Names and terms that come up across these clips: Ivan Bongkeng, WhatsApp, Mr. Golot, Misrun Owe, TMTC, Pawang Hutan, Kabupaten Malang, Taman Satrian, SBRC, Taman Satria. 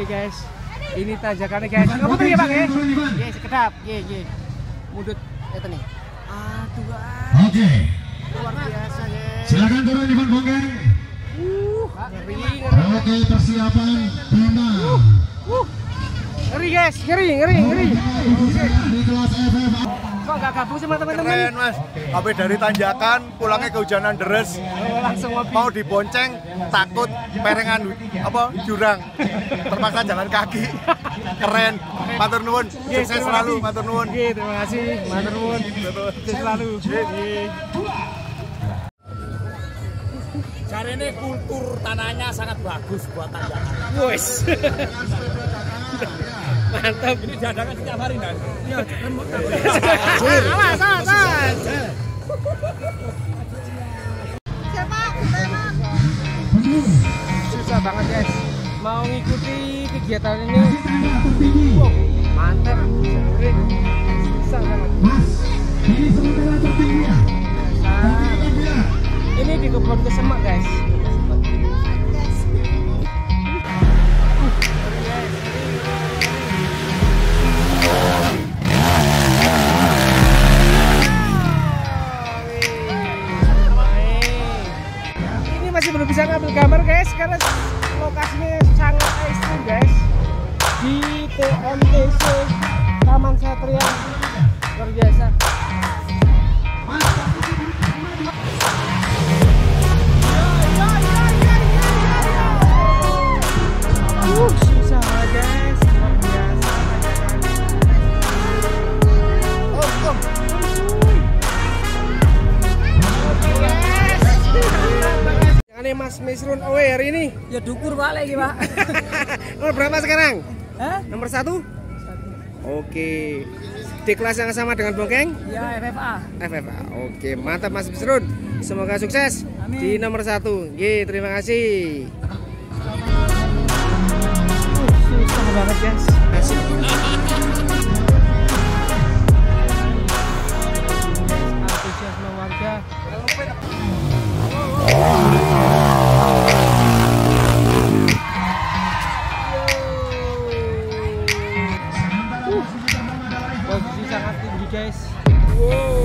Oke guys, ini tajakannya guys. Kamu tuh ya bang ya? Iya sekedap, iya. Mudut, itu nih. Aduh guys. Oke. Luar biasa guys. Silakan turun Ivan Bongkeng. Oke persiapan tembak. Ngeri guys, ngeri. Di kelas FF. Kok nggak gabung sama teman-teman? Keren mas. Habis dari tanjakan, pulangnya kehujanan deres. Mau dibonceng, takut perengan apa jurang. Terpaksa jalan kaki. Keren. Matur nuwun. Sukses selalu. Matur nuwun. Terima kasih. Matur nuwun. Sukses selalu. Cari ini kultur tanahnya sangat bagus buat tanjakan. Wes. Mantap. Ini diadakan setiap hari kan? Iya, remuk. Awas. Sepak. Susah banget, guys. Mau ngikuti kegiatan ini. Wow, mantap. Keren. Susah banget. Mas, ini sementara tertinggi ya. Ini di kebun kesemak, guys. Belum bisa ngambil gambar guys karena lokasinya sangat ekstrim guys di TMTC Taman Satria, luar biasa. Susah guys, luar biasa. Ini Mas Misrun Owe hari ini? Ya dukur pak lagi pak. Nomor berapa sekarang? Hah? Nomor 1? 1. Oke. Di kelas yang sama dengan Bongkeng? Ya FFA. Oke mantap Mas Misrun. Semoga sukses. Amin. Di nomor 1. Ye, terima kasih. Susah banget guys. Antusiasme warga. Posisi sangat tinggi guys. Wow.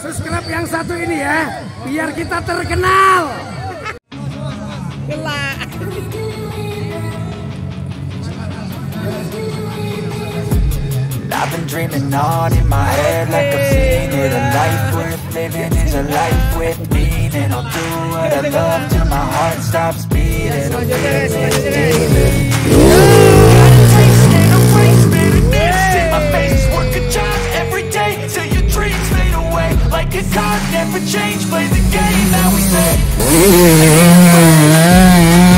Subscribe yang satu ini ya, biar kita terkenal. Gelak. I've been dreaming on in my head like I've seen it. A life worth living is a life with meaning. I'll do what I love till my heart stops beating. I'm wasting, my face work a job every day till your dreams fade away. Like a card, never change, play the game that we say.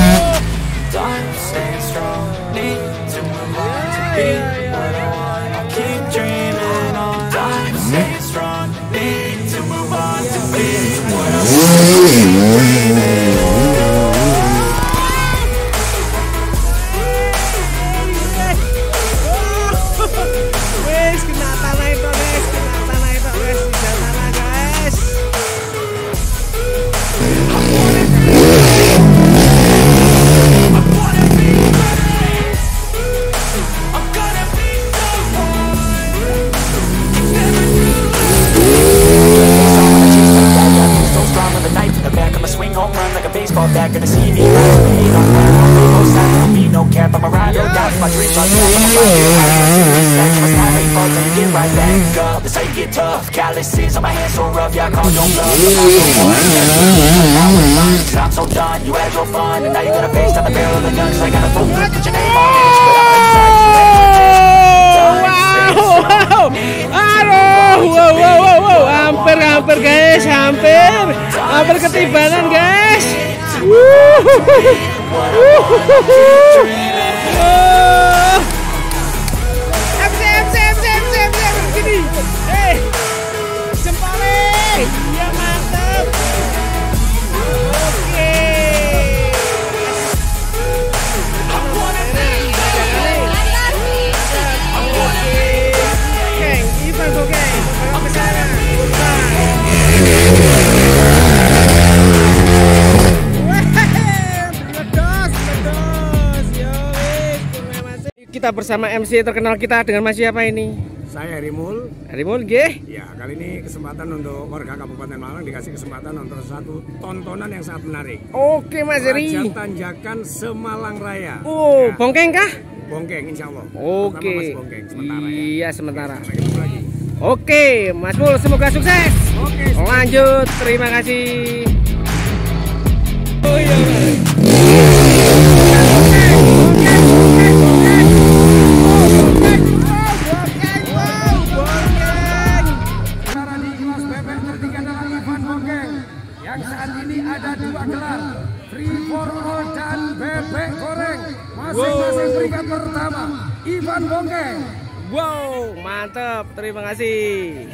Hampir guys, hampir ketibanan guys. Gini. Hey, jempolin. Ya mantap. Oke. Bongkeng, Ivan Bongkeng, orang besar. Kita bersama MC terkenal kita dengan Mas siapa ini? Saya Rimul. Rimul G? Ya, kali ini kesempatan untuk warga Kabupaten Malang dikasih kesempatan untuk satu tontonan yang sangat menarik. Oke Mas Ri. Tanjakan Semalang Raya. Oh, ya. Bongkeng kah? Bongkeng, insya Allah. Oke. Mas Bongkeng, sementara ya. Iya sementara. Oke, Mas Mul, semoga sukses. Oke, lanjut, terima kasih. Oh iya. Wow, mantap. Terima kasih.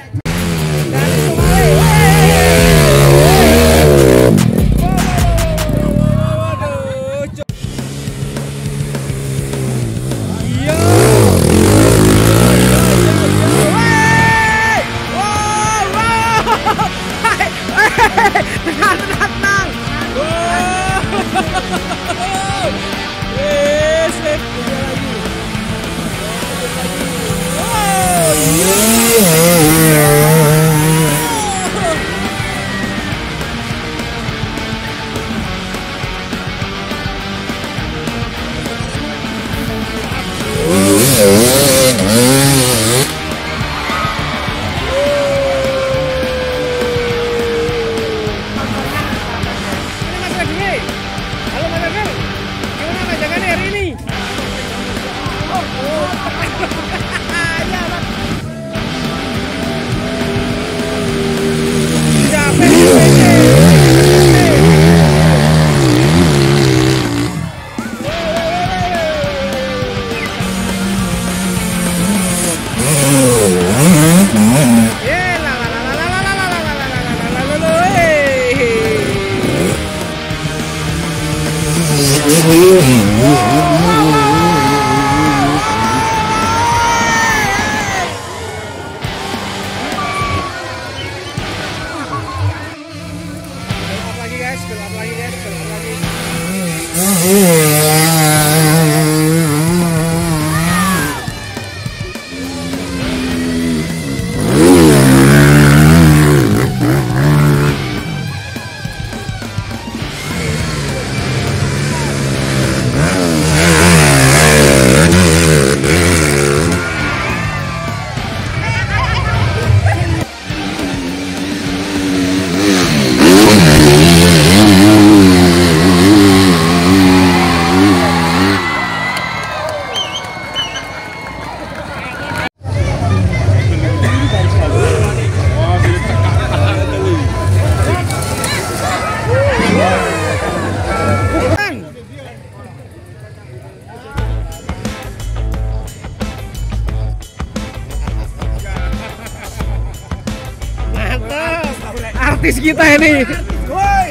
Artis kita ini. Woi.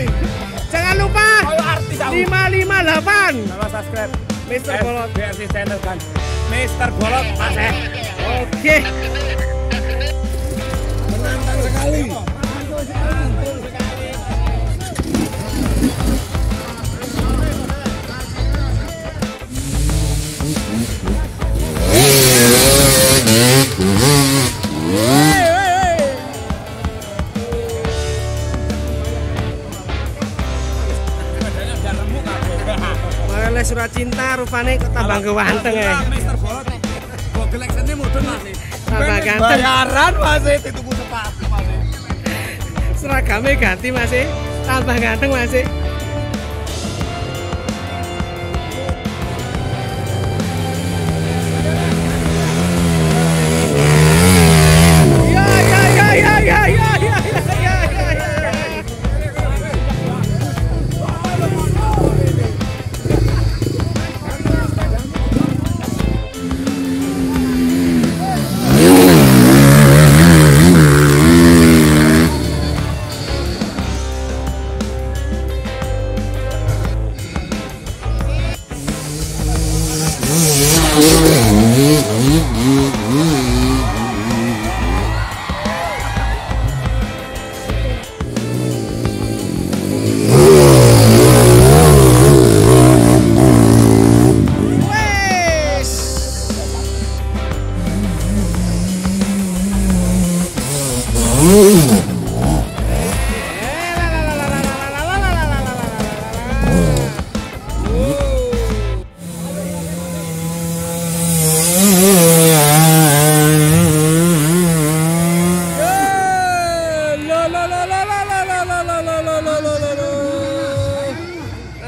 Jangan lupa 558. Nama subscribe Mr. Golot BRC channel kan. Mr. Golot Mas. Oke. Menantang sekali. oleh surat cinta rupane kok tambah ganteng ya. Mr. Golot nih. Kok geleksene mudun lah nih. Tambah ganteng. Bayaran masih dituku sepatu masih. Seragamnya ganti masih. Tambah ganteng masih.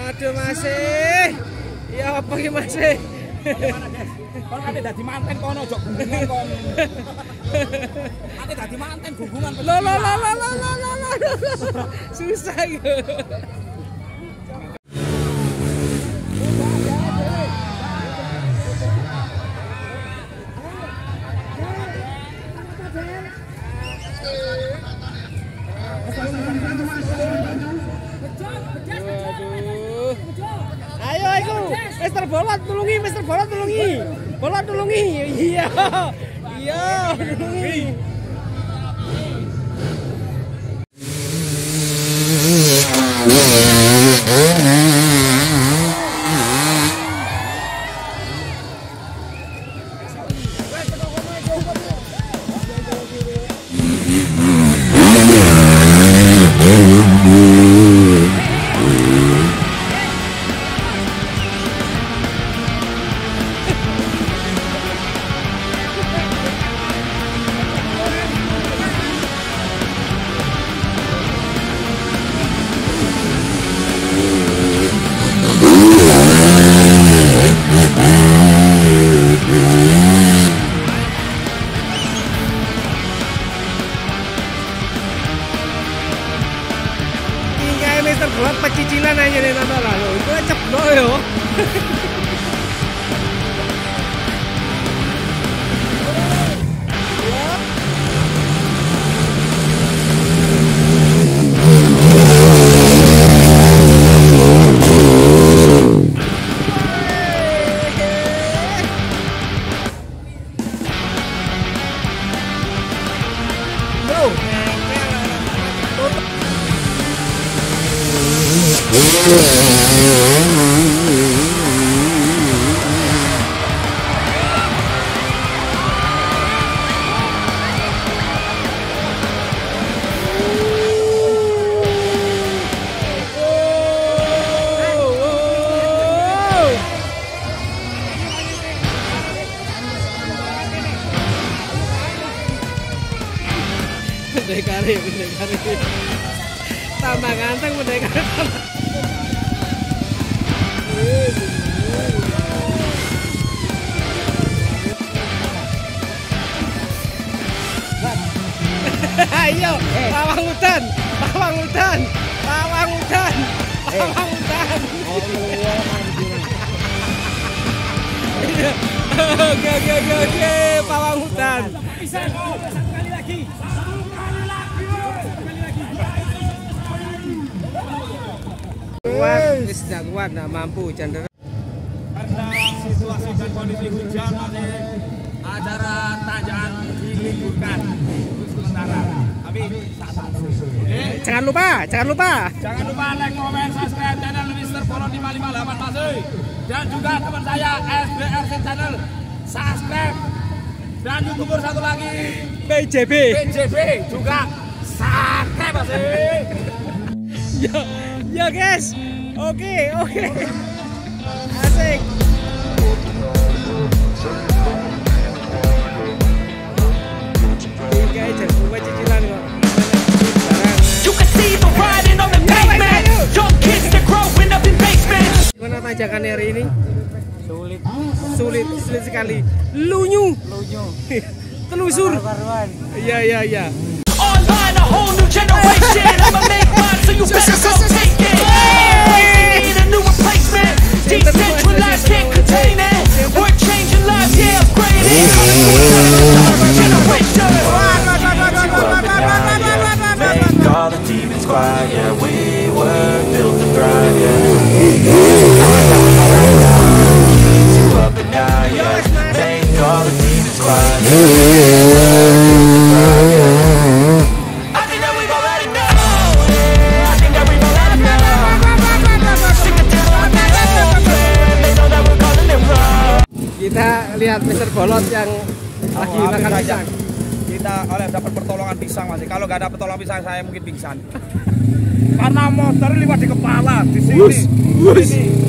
Aduh masih. Ya apa iki masih? Kon ate dadi manten kono ojo gunggungan kon. Ate dadi manten gunggungan. Lho. Susah iki. Mr. Golot tulungi, Mr. Golot tulungi. Golot tulungi. Iya. Iya, tulungi. Buat pecicilan aja deh tante lah, itu ceplok yo. Pendekari tambah ganteng pendekari. Ayo, Pawang Hutan, Pawang Hutan, Pawang Hutan, Pawang Hutan. Oke, Pawang Hutan. Tidak kuat, tidak mampu Chandra. Karena situasi dan kondisi hujan, acara tajaan diliburkan sementara. Tapi jangan lupa like, comment, subscribe channel Mr. Golot 558 masih. Dan juga teman saya SBRC channel subscribe. Dan youtuber satu lagi BJB juga subscribe masih. Ya guys. Oke. Asik. Gimana tanjakan hari ini? Sulit. Sulit sekali. Lunyu. Telusur. Iya, iya, iya. Online a whole new generation. I'ma make mine so you better go take it. Need a new replacement. Decentralized can't contain it. We're changing lives, yeah, upgrading. Make all the demons quiet. Yeah, we were built to thrive. Yeah, up and down. Yeah, make all the demons quiet. Kita lihat Mr. Golot yang lagi makan pisang. Kita dapat pertolongan pisang masih. Kalau nggak ada pertolongan pisang saya mungkin pingsan. Karena motor lewat di kepala di sini.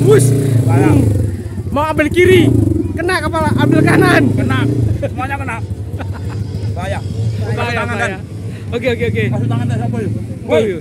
Wush. Mau ambil kiri, kena kepala. Ambil kanan, kena. Semuanya kena. Bahaya. Oke. Masuk tangan saya sampai. Woi.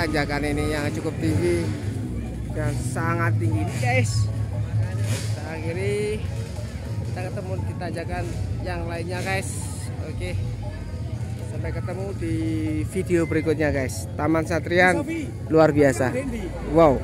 Tanjakan ini yang cukup tinggi dan sangat tinggi ini, guys. Kita akhiri, kita ketemu di tanjakan yang lainnya, guys. Oke, sampai ketemu di video berikutnya, guys. Taman Satrian luar biasa, wow.